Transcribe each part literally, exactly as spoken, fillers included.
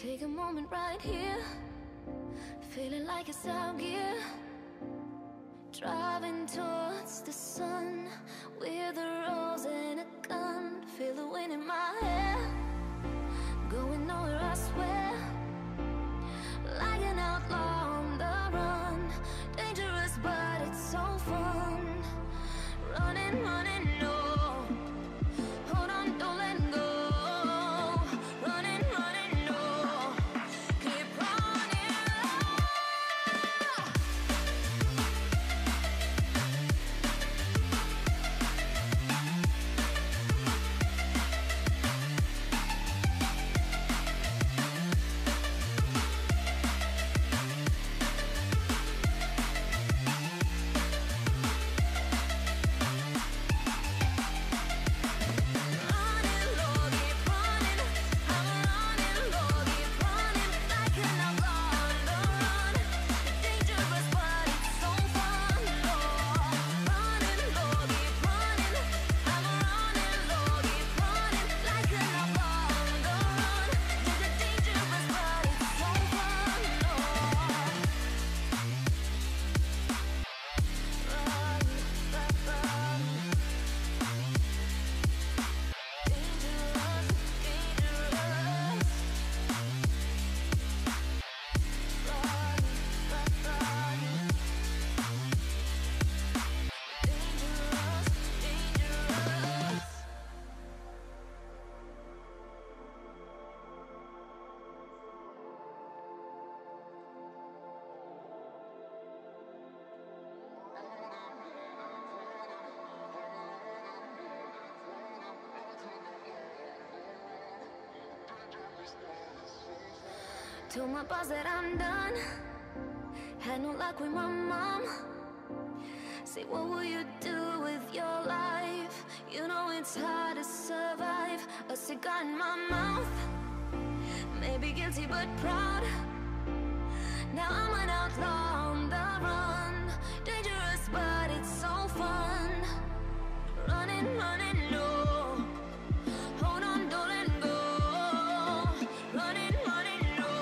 Take a moment right here, feeling like it's out gear. Driving towards the sun with a rose and a gun. Feel the wind in my hair, going nowhere I swear. Like an outlaw on the run, dangerous but it's so fun. Running, running, no, hold on, don't let go. Told my boss that I'm done. Had no luck with my mom. Say, what will you do with your life? You know it's hard to survive. A cigar in my mouth, maybe guilty but proud. Now I'm an outlaw on the run, dangerous but it's so fun. Running, running, no, hold on, don't let go. Running, running, no.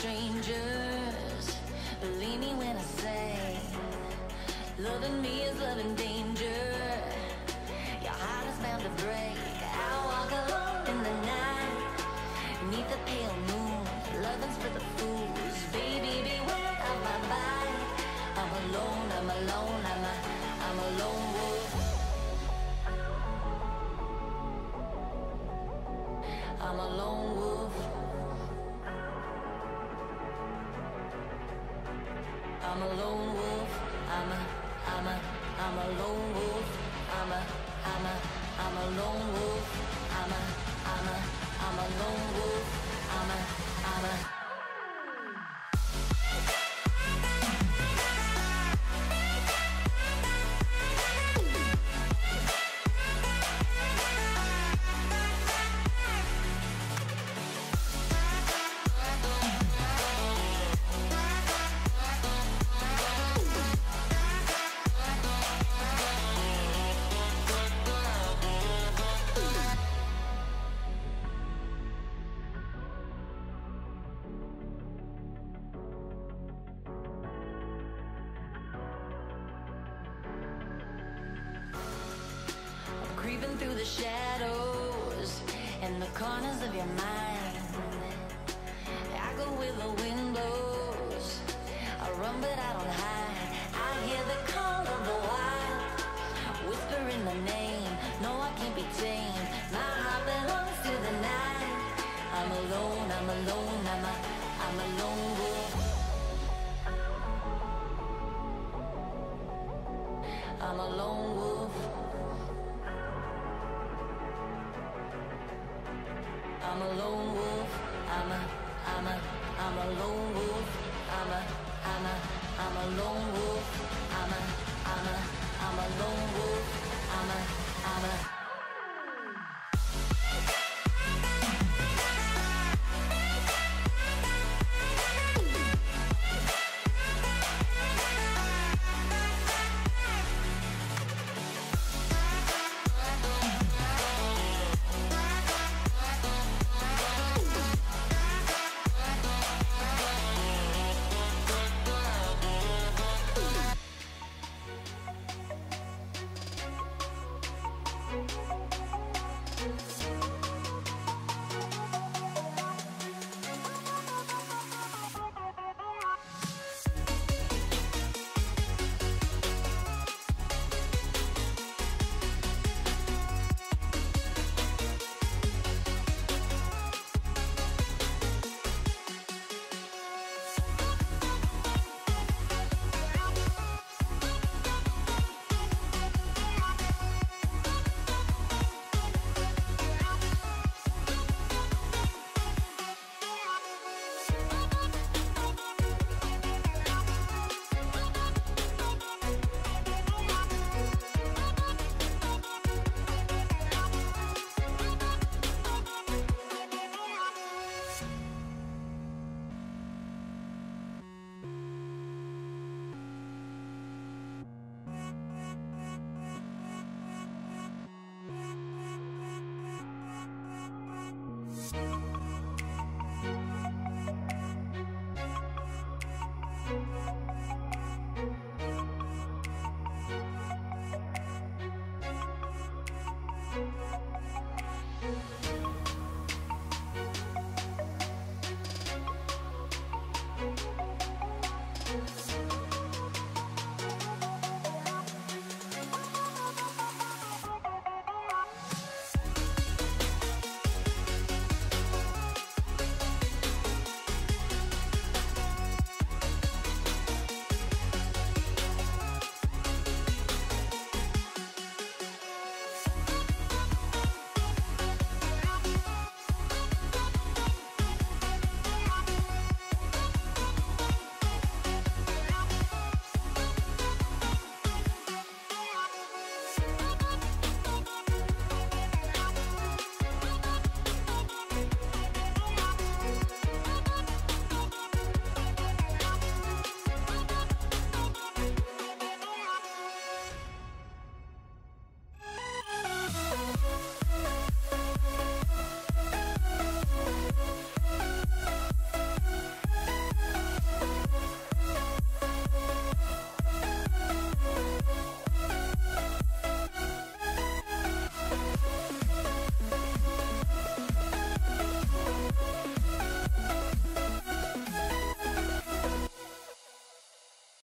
strangers. Believe me when I say, loving me is loving danger. Your heart is bound to break. I walk alone in the night, neath the pale moon. Loving's for the fools. Baby, beware of my body. I'm alone, I'm alone, I'm a, I'm a lone wolf. I'm a lone wolf. I'm a lone wolf. I'm a, I'm a, I'm a lone wolf. I'm a, I'm a, I'm a lone wolf. I'm a, I'm a, I'm a lone wolf. I'm a, I'm a. Creeping through the shadows and the corners of your mind. I go where the wind blows. I run but I don't hide. I hear the call of the wild, whispering my name. No, I can't be tamed. My heart belongs to the night. I'm alone, I'm alone, I'm a, I'm a lone wolf. I'm alone.